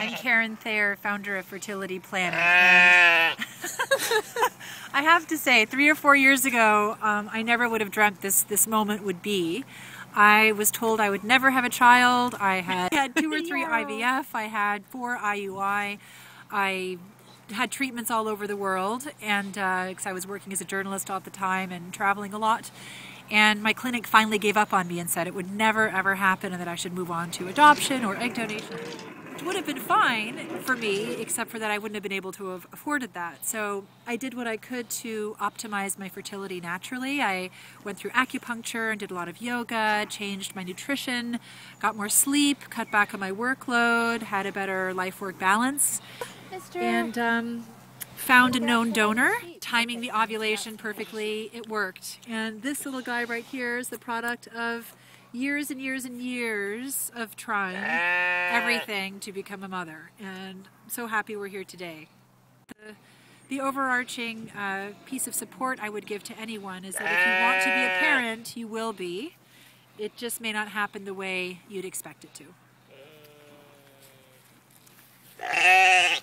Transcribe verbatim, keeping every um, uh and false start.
I'm Karen Thayer, founder of Fertility Planit. And I have to say, three or four years ago, um, I never would have dreamt this, this moment would be. I was told I would never have a child. I had, had two or three yeah. I V F. I had four I U I. I had treatments all over the world, and because uh, I was working as a journalist all the time and traveling a lot. And my clinic finally gave up on me and said it would never, ever happen and that I should move on to adoption or egg donation. It would have been fine for me, except for that I wouldn't have been able to have afforded that. So I did what I could to optimize my fertility naturally. I went through acupuncture and did a lot of yoga, changed my nutrition, got more sleep, cut back on my workload, had a better life-work balance, Mister and um, found a known donor. Timing the ovulation perfectly, it worked. And this little guy right here is the product of years and years and years of trying everything to become a mother. And I'm so happy we're here today. The, the overarching uh, piece of support I would give to anyone is that if you want to be a parent, you will be. It just may not happen the way you'd expect it to.